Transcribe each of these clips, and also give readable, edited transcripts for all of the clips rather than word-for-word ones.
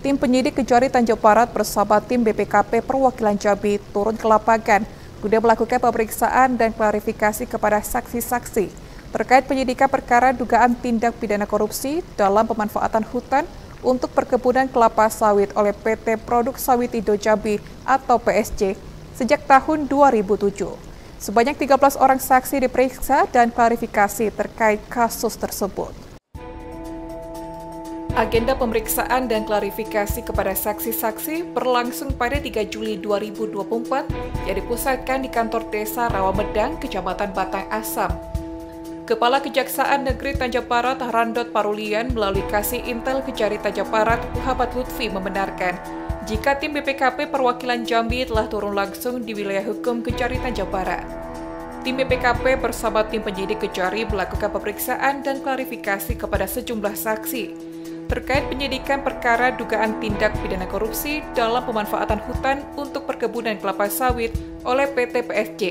Tim penyidik Kejari Tanjung Barat bersama tim BPKP perwakilan Jambi turun ke lapangan guna melakukan pemeriksaan dan klarifikasi kepada saksi-saksi terkait penyidikan perkara dugaan tindak pidana korupsi dalam pemanfaatan hutan untuk perkebunan kelapa sawit oleh PT Produk Sawit Ido Jambi atau PSJ sejak tahun 2007. Sebanyak 13 orang saksi diperiksa dan klarifikasi terkait kasus tersebut. Agenda pemeriksaan dan klarifikasi kepada saksi-saksi berlangsung pada 3 Juli 2024 yang dipusatkan di kantor desa Rawamedan, Kecamatan Batang Asam. Kepala Kejaksaan Negeri Tanjab Barat Harandot Parulian melalui Kasih Intel Kejari Tanjab Barat Muhammad Lutfi membenarkan jika tim BPKP perwakilan Jambi telah turun langsung di wilayah hukum Kejari Tanjab Barat. Tim BPKP bersama tim penyidik Kejari melakukan pemeriksaan dan klarifikasi kepada sejumlah saksi terkait penyidikan perkara dugaan tindak pidana korupsi dalam pemanfaatan hutan untuk perkebunan kelapa sawit oleh PT PSJ.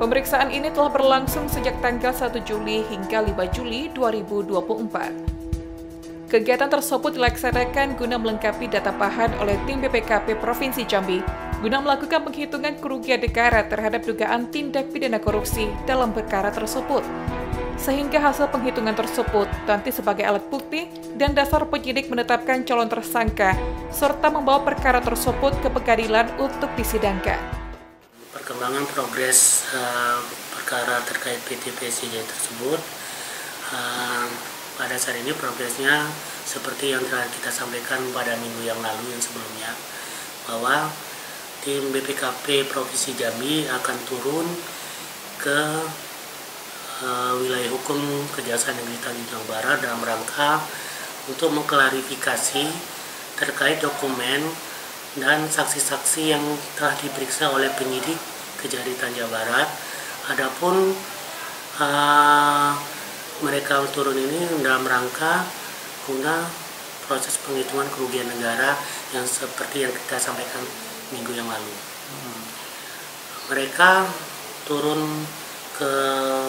Pemeriksaan ini telah berlangsung sejak tanggal 1 Juli hingga 5 Juli 2024. Kegiatan tersebut dilaksanakan guna melengkapi data bahan oleh tim BPKP Provinsi Jambi guna melakukan penghitungan kerugian negara terhadap dugaan tindak pidana korupsi dalam perkara tersebut, sehingga hasil penghitungan tersebut nanti sebagai alat bukti dan dasar penyidik menetapkan calon tersangka serta membawa perkara tersebut ke pengadilan untuk disidangkan. Perkembangan progres perkara terkait PT PSJ tersebut pada saat ini progresnya seperti yang telah kita sampaikan pada minggu yang lalu yang sebelumnya, bahwa tim BPKP Provinsi Jambi akan turun ke wilayah hukum Kejaksaan Negeri Tanjung Barat dalam rangka untuk mengklarifikasi terkait dokumen dan saksi-saksi yang telah diperiksa oleh penyidik Kejari Tanjung Barat. Adapun mereka turun ini dalam rangka guna proses penghitungan kerugian negara yang seperti yang kita sampaikan minggu yang lalu. Mereka turun ke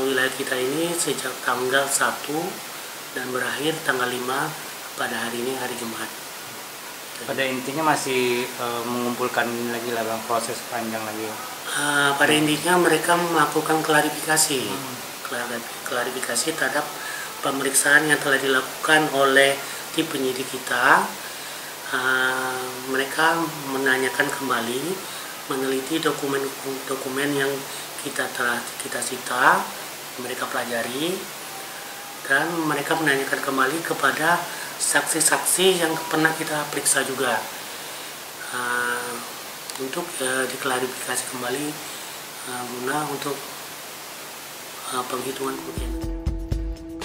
wilayah kita ini sejak tanggal 1 dan berakhir tanggal 5 pada hari ini, hari Jumat. Pada intinya masih mengumpulkan lagi lah bang, proses panjang lagi. Pada intinya mereka melakukan klarifikasi, klarifikasi terhadap pemeriksaan yang telah dilakukan oleh tim penyidik kita. Mereka menanyakan kembali, meneliti dokumen-dokumen yang kita sita, mereka pelajari, dan mereka menanyakan kembali kepada saksi-saksi yang pernah kita periksa juga untuk diklarifikasi kembali guna untuk penghitungan kerugian.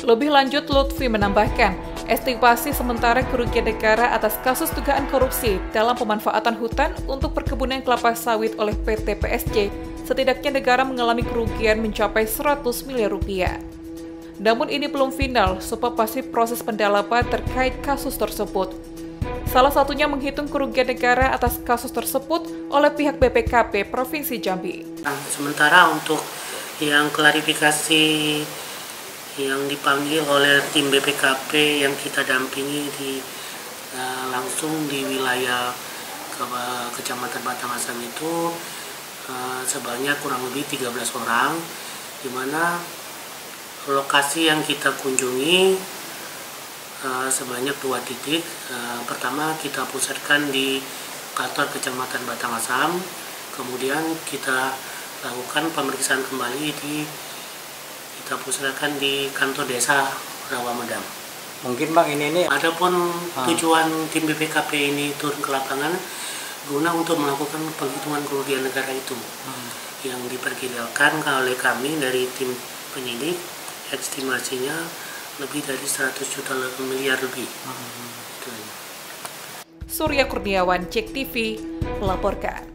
Lebih lanjut, Lutfi menambahkan estimasi sementara kerugian negara atas kasus dugaan korupsi dalam pemanfaatan hutan untuk perkebunan kelapa sawit oleh PT PSJ setidaknya negara mengalami kerugian mencapai 100 miliar rupiah. Namun ini belum final, sebab masih proses pendalaman terkait kasus tersebut. Salah satunya menghitung kerugian negara atas kasus tersebut oleh pihak BPKP Provinsi Jambi. Sementara untuk yang klarifikasi yang dipanggil oleh tim BPKP yang kita dampingi langsung di wilayah Kecamatan Batang Asam itu, sebanyak kurang lebih 13 orang, di mana lokasi yang kita kunjungi sebanyak 2 titik. Pertama kita pusatkan di kantor Kecamatan Batang Asam, kemudian kita lakukan pemeriksaan kembali kita pusatkan di kantor desa Rawamedan. Mungkin bang ini adapun tujuan tim BPKP ini turun ke lapangan guna untuk melakukan penghitungan kerugian negara itu yang diperkirakan oleh kami dari tim penyidik estimasinya lebih dari 100 juta miliar lebih. Surya Kurniawan, JEK TV melaporkan.